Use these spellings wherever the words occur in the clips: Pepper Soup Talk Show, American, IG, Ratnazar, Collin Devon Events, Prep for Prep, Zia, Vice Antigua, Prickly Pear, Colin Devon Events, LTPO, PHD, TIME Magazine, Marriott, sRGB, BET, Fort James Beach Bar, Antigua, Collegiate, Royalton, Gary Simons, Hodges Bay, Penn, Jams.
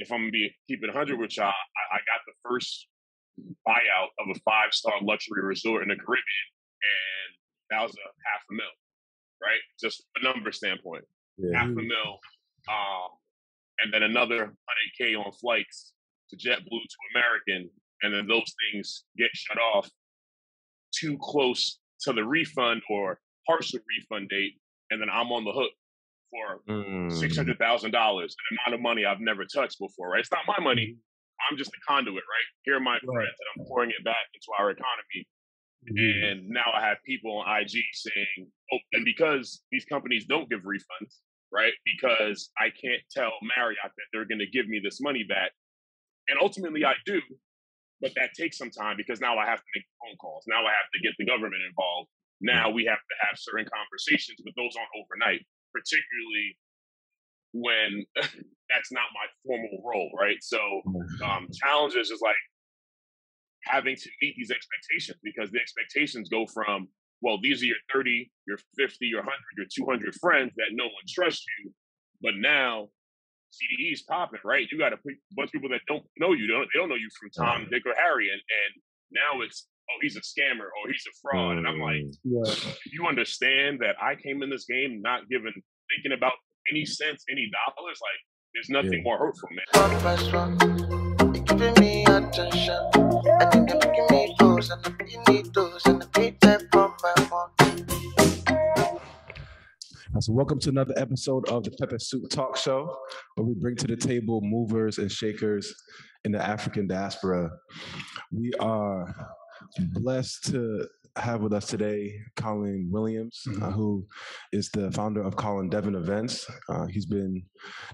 if I'm going to be keeping 100 with y'all, I got the first buyout of a 5-star luxury resort in the Caribbean, and that was a $500,000, right? Just from a number standpoint, $500,000. And then another $100K on flights to JetBlue to American, and then those things get shut off too close to the refund or partial refund date, and then I'm on the hook for $600,000, an amount of money I've never touched before, right? It's not my money. I'm just a conduit, right? Here are my friends, and I'm pouring it back into our economy. And now I have people on IG saying, oh, and because these companies don't give refunds, right? Because I can't tell Marriott that they're going to give me this money back. And ultimately I do, but that takes some time because now I have to make phone calls. Now I have to get the government involved. Now we have to have certain conversations, but those aren't overnight, particularly when that's not my formal role, right? So challenges is like having to meet these expectations, because the expectations go from, well, these are your 30, your 50, your 100, your 200 friends that no one trusts you, but now CDE's popping, right? You got a bunch of people that don't know you. They don't know you from Tom, Dick, or Harry, and now it's, oh, he's a scammer, or he's a fraud. And I'm like, you understand that I came in this game not thinking about any cents, any dollars? Like, there's nothing more hurtful, man. So welcome to another episode of the Pepper Soup Talk Show, where we bring to the table movers and shakers in the African diaspora. We are blessed to have with us today Colin Williams, who is the founder of Colin Devon Events. He's been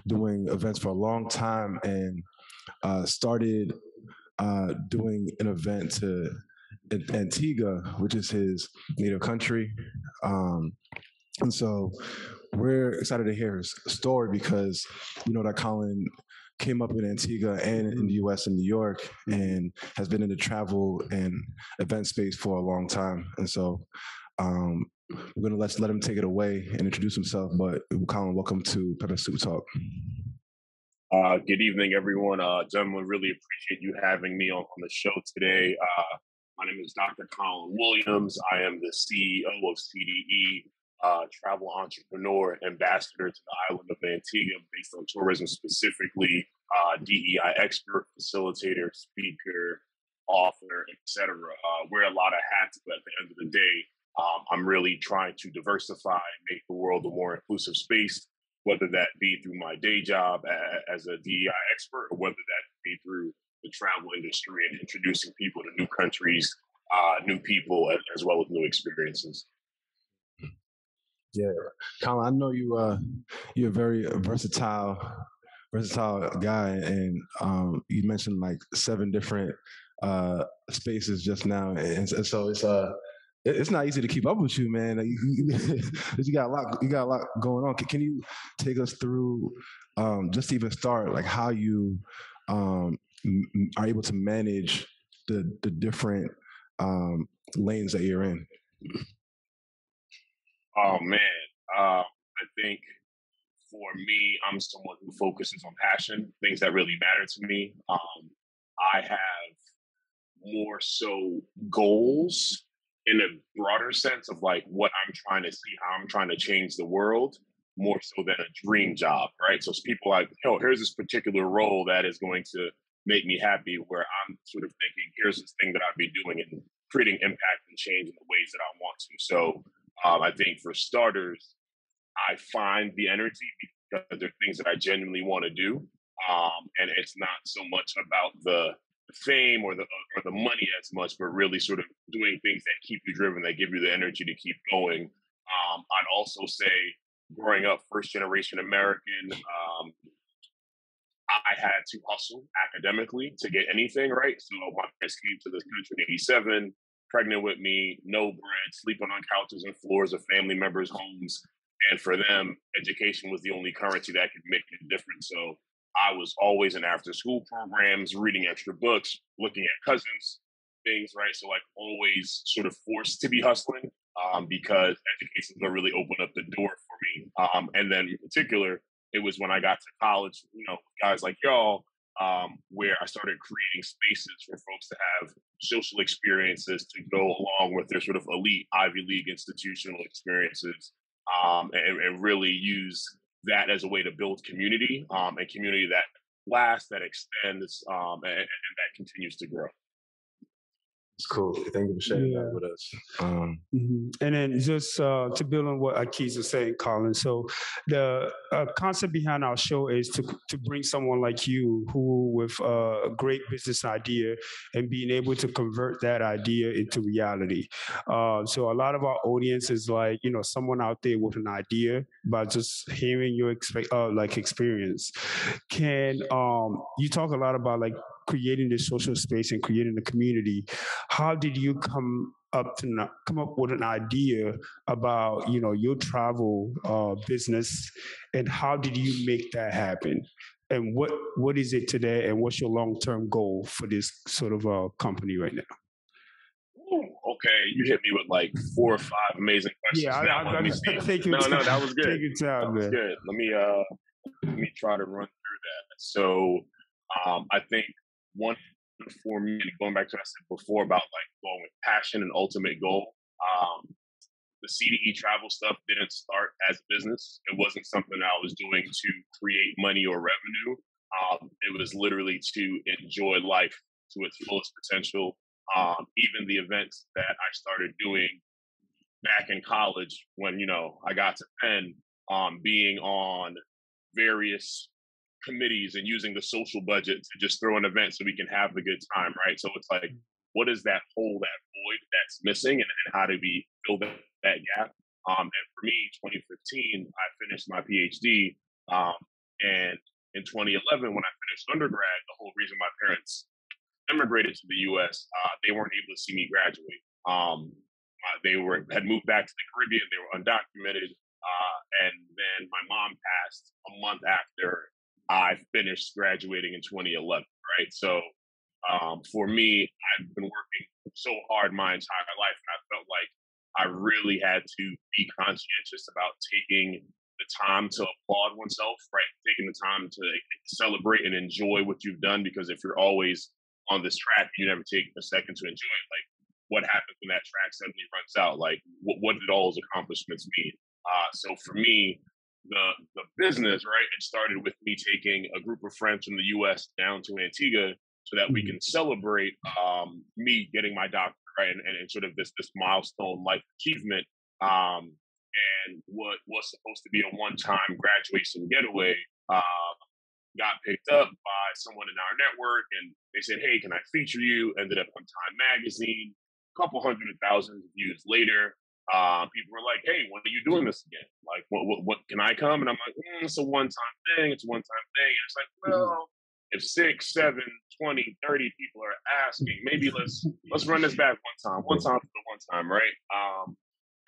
doing events for a long time, and started doing an event to Antigua, which is his native country. And so we're excited to hear his story, because we know that Colin came up in Antigua and in the U.S. in New York, and has been in the travel and event space for a long time. And so we're going to let him take it away and introduce himself. But Colin, welcome to Pepper Soup Talk. Good evening, everyone. Gentlemen, really appreciate you having me on the show today. My name is Dr. Colin Williams. I am the CEO of CDE, travel entrepreneur, ambassador to the island of Antigua based on tourism specifically, DEI expert, facilitator, speaker, author, etc. Wear a lot of hats, but at the end of the day, I'm really trying to diversify, make the world a more inclusive space, whether that be through my day job as a DEI expert, or whether that be through the travel industry and introducing people to new countries, new people, as well as new experiences. Yeah, Colin, I know you're a very versatile guy, and you mentioned like 7 different spaces just now, and so it's not easy to keep up with you, man. You got a lot going on. Can you take us through, just to even start, like how you are able to manage the different lanes that you're in? Oh, man. I think for me, I'm someone who focuses on passion, things that really matter to me. I have more so goals in a broader sense of like what I'm trying to see, how I'm trying to change the world, more so than a dream job, right? So it's people like, oh, here's this particular role that is going to make me happy, where I'm sort of thinking, here's this thing that I'd be doing and creating impact and change in the ways that I want to. So I think for starters, I find the energy because there are things that I genuinely want to do, and it's not so much about the fame or the money as much, but really sort of doing things that keep you driven, that give you the energy to keep going. I'd also say, growing up first generation American, I had to hustle academically to get anything, right? So my parents came to this country in '87. Pregnant with me, no bread, sleeping on couches and floors of family members' homes. And for them, education was the only currency that could make a difference. So I was always in after-school programs, reading extra books, looking at cousins, things, right? So like always sort of forced to be hustling, because education didn't really open up the door for me. And then in particular, it was when I got to college, you know, guys like y'all where I started creating spaces for folks to have social experiences to go along with their sort of elite Ivy League institutional experiences, and really use that as a way to build community, and community that lasts, that extends, and that continues to grow. It's cool. Thank you for sharing that with us. And then just to build on what Akiz was saying, Colin, so the concept behind our show is to bring someone like you who with a great business idea and being able to convert that idea into reality. So a lot of our audience is like, you know, someone out there with an idea by just hearing your experience. Can you talk a lot about like creating this social space and creating a community? How did you come up with an idea about, you know, your travel business, and how did you make that happen? And what is it today, and what's your long-term goal for this sort of company right now? Okay, you hit me with like 4 or 5 amazing questions. Yeah, I me see. No, that was good. Take your time, man. Good. Let me try to run through that. So I think one for me, going back to what I said before about like going with passion and ultimate goal, the CDE travel stuff didn't start as a business. It wasn't something I was doing to create money or revenue. It was literally to enjoy life to its fullest potential. Even the events that I started doing back in college when, you know, I got to Penn, being on various committees and using the social budget to just throw an event so we can have the good time, right? So it's like, what is that hole, that void that's missing, and how do we fill that gap? And for me, 2015, I finished my PhD, and in 2011, when I finished undergrad, the whole reason my parents immigrated to the U.S., they weren't able to see me graduate. They had moved back to the Caribbean, they were undocumented, and then my mom passed a month after I finished graduating in 2011, right? So for me, I've been working so hard my entire life, and I felt like I really had to be conscientious about taking the time to applaud oneself, right? Taking the time to celebrate and enjoy what you've done, because if you're always on this track, you never take a second to enjoy it. Like, what happens when that track suddenly runs out? Like, what did all those accomplishments mean? So for me, the business, right, it started with me taking a group of friends from the U.S. down to Antigua so that we can celebrate me getting my doctorate, right, and sort of this milestone life achievement, and what was supposed to be a one-time graduation getaway got picked up by someone in our network, and they said, hey, can I feature you? Ended up on TIME Magazine. A couple hundred thousand views later, people were like, hey, when are you doing this again? Like, what can I come? And I'm like, it's a one-time thing. And it's like, well, if 6, 7, 20, 30 people are asking, maybe let's run this back one time, right?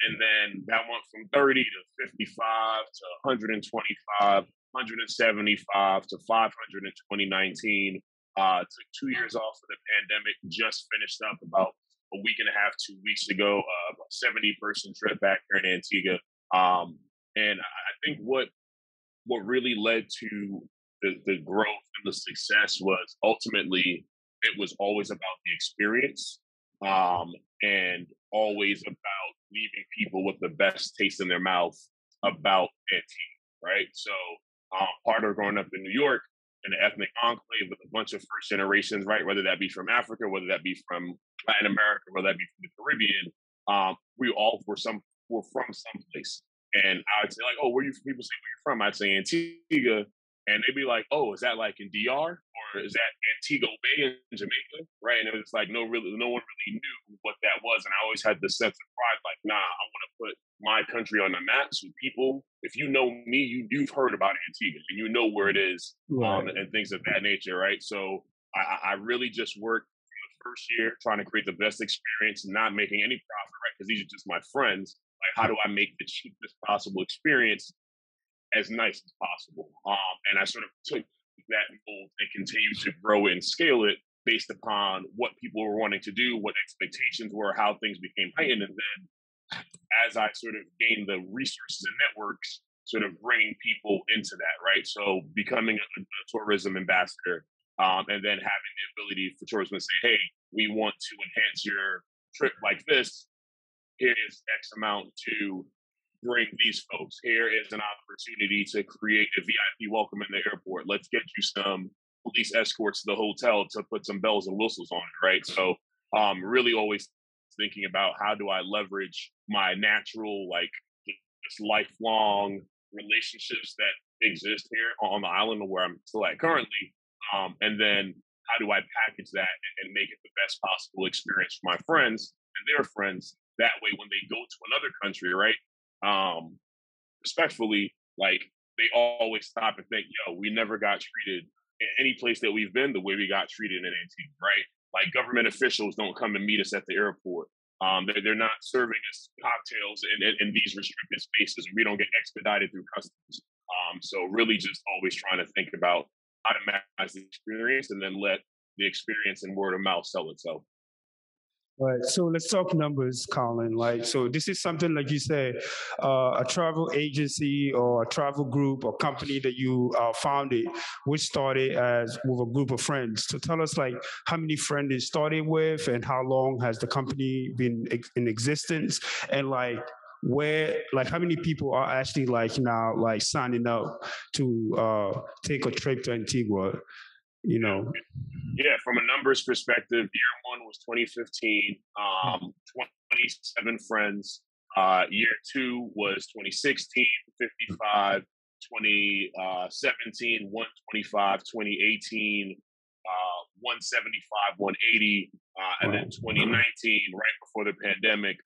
And then that went from 30 to 55 to 125, 175 to 500 in 2019. Took 2 years off of the pandemic, just finished up about a week and a half, 2 weeks ago, a 70-person trip back here in Antigua. And I think what really led to the growth and the success was ultimately it was always about the experience, and always about leaving people with the best taste in their mouth about Antigua, right? So part of growing up in New York, an ethnic enclave with a bunch of first generations, right? Whether that be from Africa, whether that be from Latin America, whether that be from the Caribbean, we all were from someplace. And I would say like, oh, where you from? People say, where you from? I'd say Antigua. And they'd be like, oh, is that like in DR? Or is that Antigua Bay in Jamaica? Right? And it was like, no one really knew what that was. And I always had this sense of pride, like, nah, I want to put my country on the map so people, if you know me, you've heard about Antigua and you know where it is, right. And things of that nature, right? So I really just worked from the first year trying to create the best experience, not making any profit, right? Because these are just my friends. Like, how do I make the cheapest possible experience as nice as possible? And I sort of took that mold and continued to grow it and scale it based upon what people were wanting to do, what expectations were, how things became heightened. And then as I sort of gained the resources and networks, sort of bringing people into that, right? So becoming a tourism ambassador, and then having the ability for tourism to say, hey, we want to enhance your trip like this. Here is X amount to bring these folks. Here is an opportunity to create a VIP welcome in the airport. Let's get you some police escorts to the hotel to put some bells and whistles on it, right? So really always thinking about how do I leverage my natural, like, just lifelong relationships that exist here on the island where I'm still at currently. And then how do I package that and make it the best possible experience for my friends and their friends? That way, when they go to another country, right, respectfully, like, they always stop and think, yo, we never got treated in any place that we've been the way we got treated in Antigua, right? Like, government officials don't come and meet us at the airport. They're not serving us cocktails in these restricted spaces, and we don't get expedited through customs. So really just always trying to think about how to maximize the experience and then let the experience and word of mouth sell itself. Right. So let's talk numbers, Colin. Like, so this is something, like you said, a travel agency or a travel group or company that you founded, which started as with a group of friends. So tell us, like, how many friends it started with and how long has the company been in existence, and like where, like, how many people are actually, like, now, like, signing up to take a trip to Antigua? You know, yeah. From a numbers perspective, year one was 2015, 27 friends. Year two was 2016, 55. 2017, 125. 2018, 175, 180, and then 2019, right before the pandemic,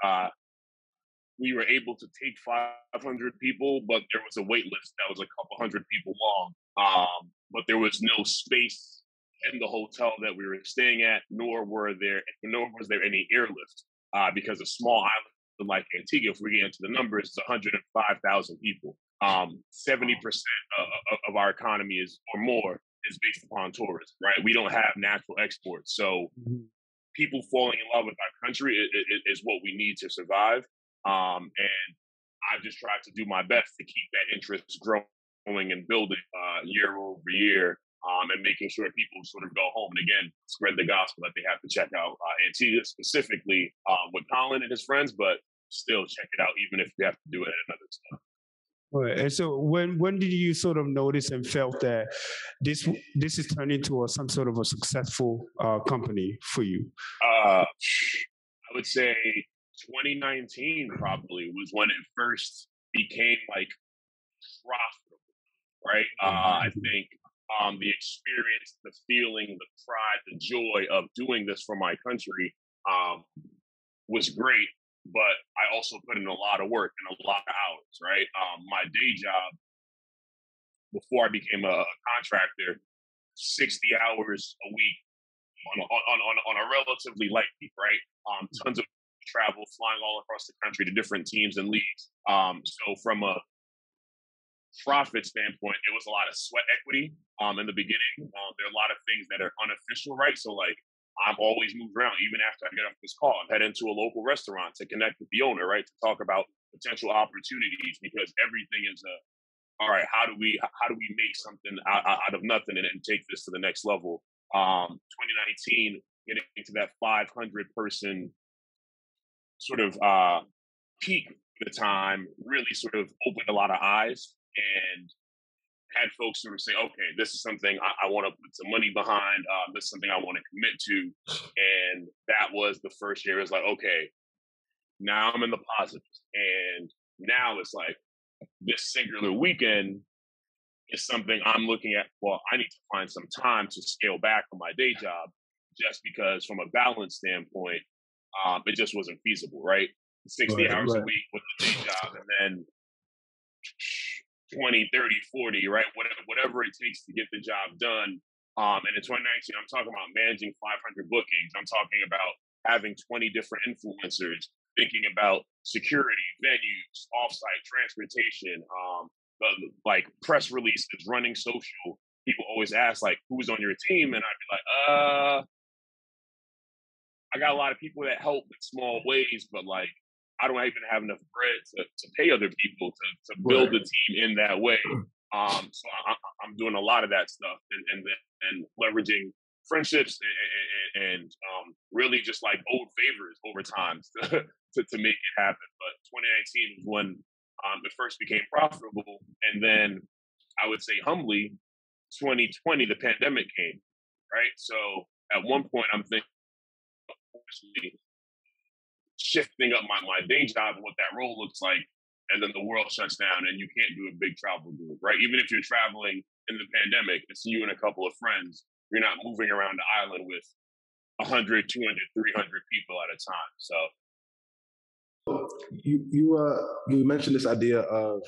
we were able to take 500 people, but there was a wait list that was a couple hundred people long. But there was no space in the hotel that we were staying at, nor was there any airlift, because a small island like Antigua, if we get into the numbers, is 105,000 people. 70% of our economy is, or more, is based upon tourism, right? We don't have natural exports. So people falling in love with our country is what we need to survive. And I've just tried to do my best to keep that interest growing and building year over year, and making sure people sort of go home and, again, spread the gospel that they have to check out Antigua specifically with Colin and his friends, but still check it out, even if you have to do it at another time. Right. And so when did you sort of notice and felt that this is turning into some sort of a successful company for you? I would say 2019 probably was when it first became, like, profitable, right? I think the experience, the feeling, the pride, the joy of doing this for my country was great, but I also put in a lot of work and a lot of hours, right? My day job, before I became a contractor, 60 hours a week on a relatively light week, right? Tons of travel, flying all across the country to different teams and leagues. So from a profit standpoint, it was a lot of sweat equity in the beginning. There are a lot of things that are unofficial, right? So, like, I'm always moved around. Even after I get off this call, I'm heading to a local restaurant to connect with the owner, right, to talk about potential opportunities, because everything is all right, how do we make something out of nothing and take this to the next level? 2019, getting into that 500 person sort of peak at the time really sort of opened a lot of eyes and had folks sort of say, okay, this is something I want to put some money behind. This is something I want to commit to. And that was the first year. It was like, okay, now I'm in the positives. And now it's like this singular weekend is something I'm looking at. Well, I need to find some time to scale back on my day job, just because from a balance standpoint, it just wasn't feasible, right? 60 hours a week with the day job, and then 20, 30, 40, right? Whatever it takes to get the job done. And in 2019, I'm talking about managing 500 bookings. I'm talking about having 20 different influencers, thinking about security, venues, offsite transportation, like press releases, running social. People always ask, like, who's on your team? And I'd be like, I got a lot of people that help in small ways, but, like, I don't even have enough bread to pay other people to build the team in that way. So I'm doing a lot of that stuff and leveraging friendships and really just like old favors over time to make it happen. But 2019 was when it first became profitable. And then I would say humbly, 2020, the pandemic came, right? So at one point I'm thinking, obviously, shifting up my day job and what that role looks like. And then the world shuts down and you can't do a big travel group, right? Even if you're traveling in the pandemic, it's you and a couple of friends. You're not moving around the island with 100, 200, 300 people at a time. So you mentioned this idea of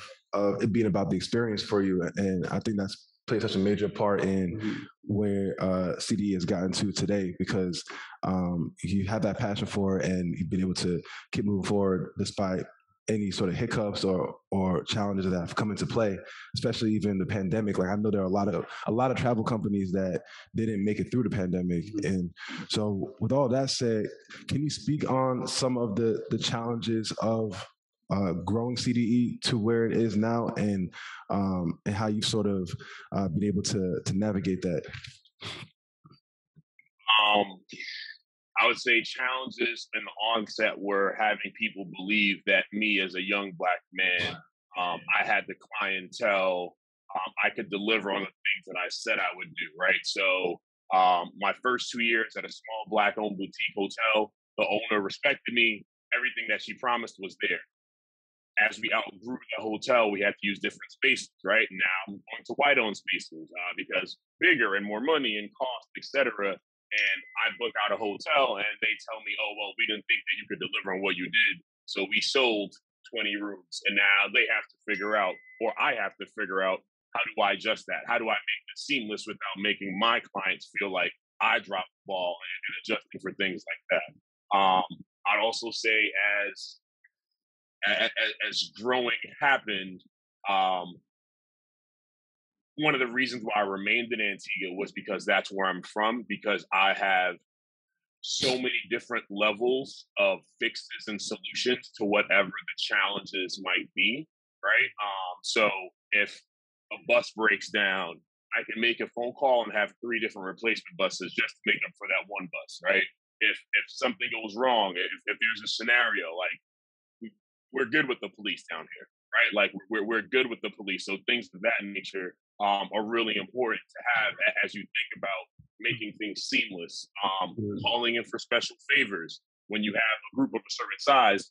it being about the experience for you, and I think that's played such a major part in where CD has gotten to today, because you have that passion for it and you've been able to keep moving forward despite any sort of hiccups or challenges that have come into play, especially even the pandemic. Like I know there are a lot of travel companies that didn't make it through the pandemic. And so with all that said, can you speak on some of the challenges of growing CDE to where it is now, and how you've sort of been able to navigate that? I would say challenges in the onset were having people believe that me as a young Black man, I had the clientele, I could deliver on the things that I said I would do, right? So my first 2 years at a small Black-owned boutique hotel, the owner respected me. Everything that she promised was there. As we outgrew the hotel, we had to use different spaces, right? Now I'm going to white-owned spaces because bigger and more money and cost, et cetera. And I book out a hotel and they tell me, oh, well, we didn't think that you could deliver on what you did. So we sold 20 rooms and now they have to figure out, or I have to figure out, how do I adjust that? How do I make this seamless without making my clients feel like I dropped the ball and adjusting for things like that? I'd also say as growing happened, one of the reasons why I remained in Antigua was because that's where I'm from, because I have so many different levels of fixes and solutions to whatever the challenges might be, right? So if a bus breaks down, I can make a phone call and have 3 different replacement buses just to make up for that one bus, right? If something goes wrong, if there's a scenario, like we're good with the police down here, right? Like we're good with the police. So things of that nature are really important to have as you think about making things seamless. Calling in for special favors. When you have a group of a certain size,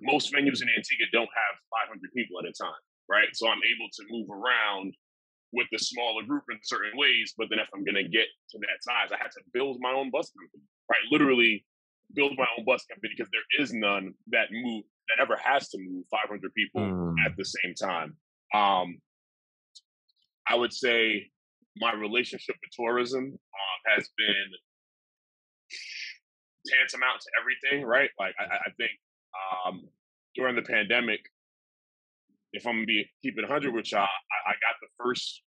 most venues in Antigua don't have 500 people at a time, right? So I'm able to move around with the smaller group in certain ways, but then if I'm gonna get to that size, I had to build my own bus company, right? Literally build my own bus company, because there is none that ever has to move 500 people at the same time. I would say my relationship with tourism has been tantamount to everything, right? Like I think during the pandemic, if I'm gonna be keeping 100 with y'all, I got the first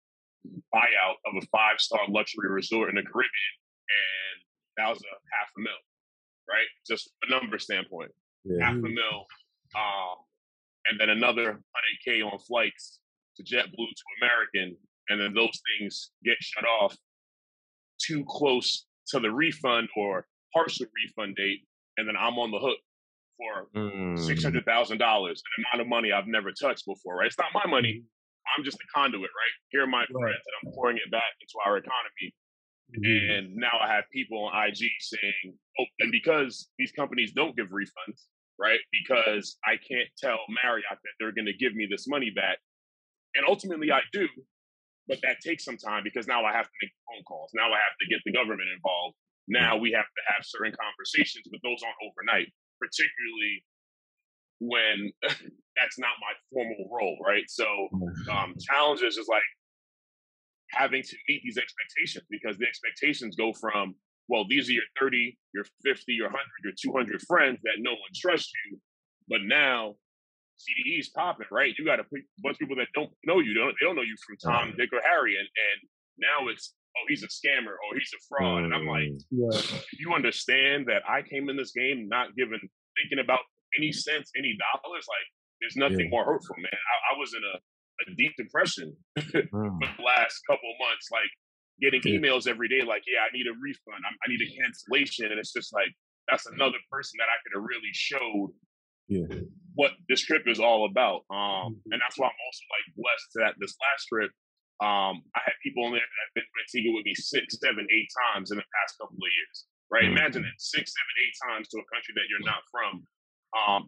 buyout of a 5-star luxury resort in the Caribbean, and that was a $500,000, right? Just from a number standpoint, $500,000, and then another $100K on flights to JetBlue to American, and then those things get shut off too close to the refund or partial refund date, and then I'm on the hook for $600,000, an amount of money I've never touched before, right? It's not my money. I'm just a conduit, right? Here are my friends, and I'm pouring it back into our economy. And now I have people on IG saying, oh, and because these companies don't give refunds, right? Because I can't tell Marriott that they're going to give me this money back. And ultimately I do, but that takes some time, because now I have to make phone calls. Now I have to get the government involved. Now we have to have certain conversations, but those aren't overnight, particularly when that's not my formal role, right? So challenges is like having to meet these expectations, because the expectations go from, well, these are your 30, your 50, your 100, your 200 friends that no one trusts you, but now CDE's popping, right? You got a bunch of people that don't know you. They don't know you from Tom, Dick, or Harry. And now it's, oh, he's a scammer, or he's a fraud. And I'm like, you understand that I came in this game not thinking about any cents, any dollars? Like, there's nothing more hurtful, man. I was in a a deep depression for the last couple of months, like getting emails every day, like, yeah, I need a refund. I need a cancellation. And it's just like, that's another person that I could have really showed what this trip is all about. And that's why I'm also like blessed that this last trip, I had people in there that have been to Antigua with me 6, 7, 8 times in the past couple of years, right? Imagine that, 6, 7, 8 times to a country that you're not from.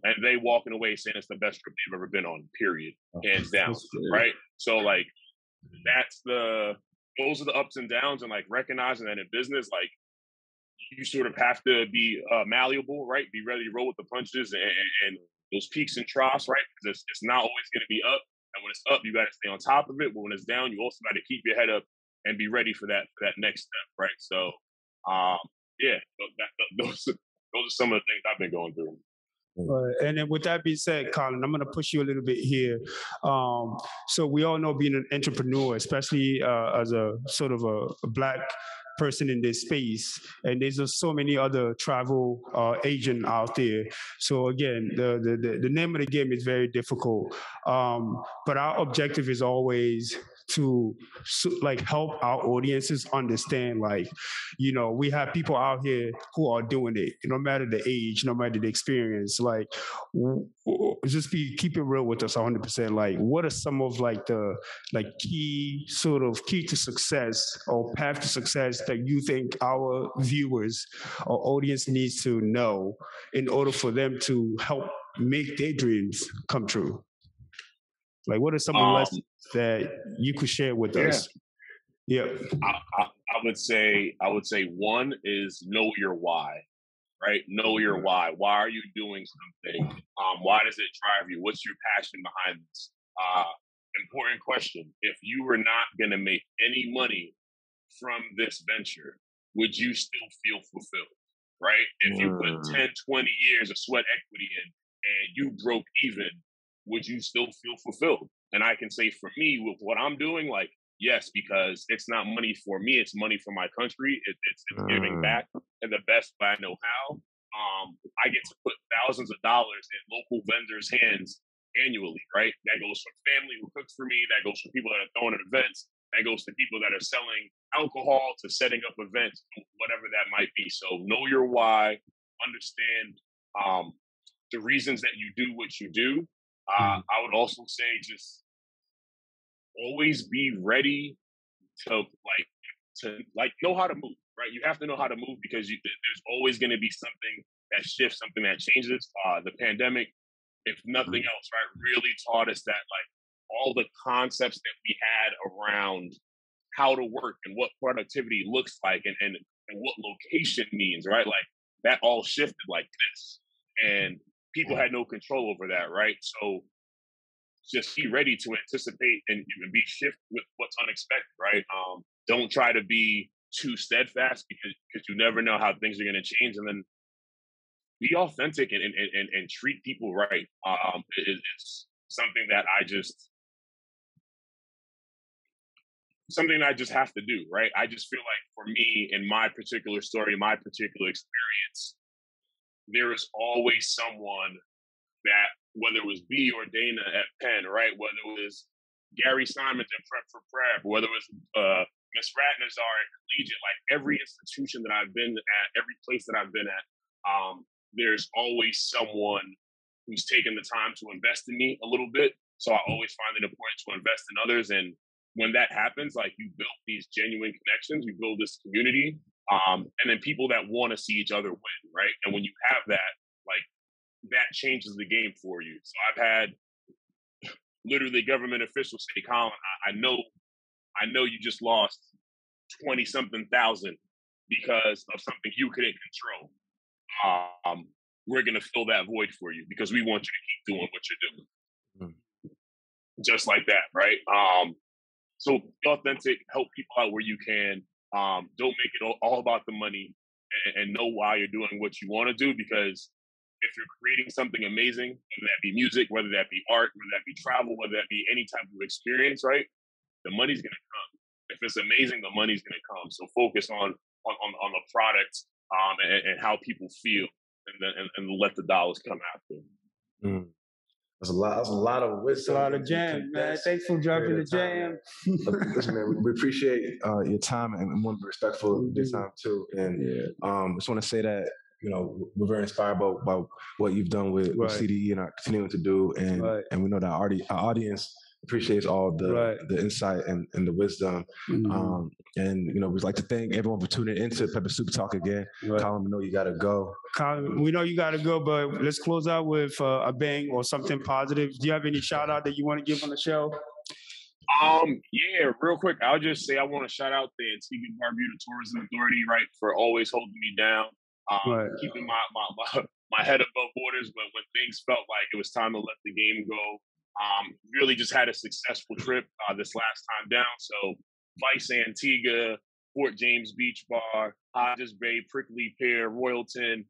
And they walking away saying it's the best trip they've ever been on, period, hands down, right? So like, those are the ups and downs, and like recognizing that in business, like you sort of have to be malleable, right? Be ready to roll with the punches and those peaks and troughs, right? Because it's not always going to be up. And when it's up, you got to stay on top of it. But when it's down, you also got to keep your head up and be ready for that next step, right? So, those are some of the things I've been going through. And then with that being said, Colin, I'm going to push you a little bit here. So we all know being an entrepreneur, especially as a sort of a Black person in this space, and there's just so many other travel agents out there. So again, the name of the game is very difficult. But our objective is always to like help our audiences understand, like, you know, we have people out here who are doing it, no matter the age, no matter the experience. Like, just keep it real with us 100%. Like, what are some of like the key to success or path to success that you think our viewers or audience needs to know in order for them to help make their dreams come true? Like, what are some of the lessons that you could share with us? Yeah, I would say one is know your why, right? Know your why. Why are you doing something? Why does it drive you? What's your passion behind this? Important question. If you were not going to make any money from this venture, would you still feel fulfilled, right? If you put 10, 20 years of sweat equity in and you broke even, would you still feel fulfilled? And I can say for me, with what I'm doing, like, yes, because it's not money for me. It's money for my country. It's giving back in the best way I know how. I get to put thousands of dollars in local vendors' hands annually, right? That goes from family who cooks for me. That goes from people that are throwing events. That goes to people that are selling alcohol, to setting up events, whatever that might be. So know your why. Understand the reasons that you do what you do. I would also say just always be ready to know how to move, right? You have to know how to move, because there's always going to be something that shifts, something that changes. The pandemic, if nothing else, right, really taught us that, like, all the concepts that we had around how to work and what productivity looks like and what location means, right? Like, that all shifted like this. And people had no control over that, right? So just be ready to anticipate and be shift with what's unexpected, right? Don't try to be too steadfast, because you never know how things are going to change. And then be authentic and treat people right. It's something that I just have to do, right? I just feel like for me, in my particular story, my particular experience, there is always someone that, whether it was B or Dana at Penn, right? Whether it was Gary Simons at Prep for Prep, whether it was Miss Ratnazar at Collegiate, like every institution that I've been at, every place that I've been at, there's always someone who's taken the time to invest in me a little bit. So I always find it important to invest in others. And when that happens, like, you build these genuine connections, you build this community. And then people that want to see each other win, right? And when you have that, like, that changes the game for you. So I've had literally government officials say, Colin, I know you just lost 20-something thousand because of something you couldn't control. We're going to fill that void for you because we want you to keep doing what you're doing. Just like that, right? So be authentic, help people out where you can. Don't make it all about the money, and know why you're doing what you want to do, because if you're creating something amazing, whether that be music, whether that be art, whether that be travel, whether that be any type of experience, right, the money's going to come. If it's amazing, the money's going to come. So focus on the product and how people feel, and let the dollars come after. That's a lot of wisdom. That's a lot of jam, man. Thanks for dropping the jam. Listen, man, we appreciate your time, and we want to be respectful of your time too. And just want to say that, you know, we're very inspired by what you've done with CDE and are continuing to do. And and we know that our audience appreciates all the insight and the wisdom. And, you know, we'd like to thank everyone for tuning into Pepper Soup Talk again. Colin, we know you got to go. Colin, we know you got to go, but let's close out with a bang or something positive. Do you have any shout out that you want to give on the show? Yeah, real quick. I'll just say I want to shout out the Antigua Barbuda Tourism Authority, for always holding me down. Keeping my head above waters when things felt like it was time to let the game go. Really just had a successful trip this last time down. So Vice Antigua, Fort James Beach Bar, Hodges Bay, Prickly Pear, Royalton,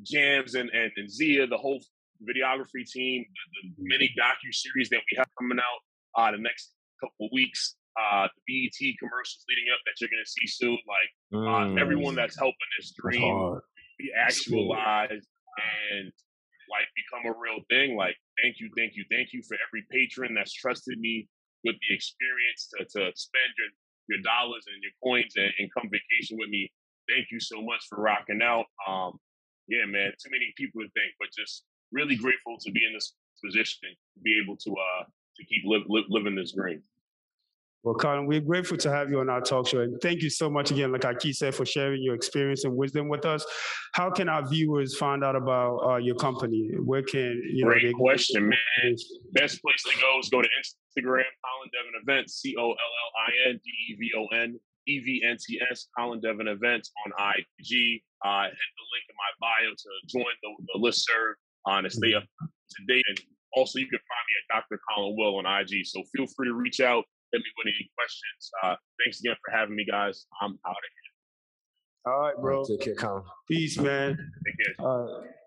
Jams and Zia, the whole videography team, the mini docu-series that we have coming out the next couple of weeks, the BET commercials leading up that you're going to see soon. Everyone that's helping this dream be actualized and become a real thing. Thank you for every patron that's trusted me with the experience to spend your dollars and your coins and come vacation with me. Thank you so much for rocking out. Yeah, man, too many people to thank, but just really grateful to be in this position to be able to keep living this dream. Well, Colin, we're grateful to have you on our talk show. And thank you so much again, like Aki said, for sharing your experience and wisdom with us. How can our viewers find out about your company? Where can you know? Great question, man. Best place to go is go to Instagram, Colin Devon Events, COLLIN DEVON EVNTS, Colin Devon Events on IG. Hit the link in my bio to join the listserv and stay up to date. And also, you can find me at Dr. Colin Will on IG. So feel free to reach out. Let me with any questions. Thanks again for having me, guys. I'm out of here. All right, bro. Take care, Colin. Peace, man. Take care.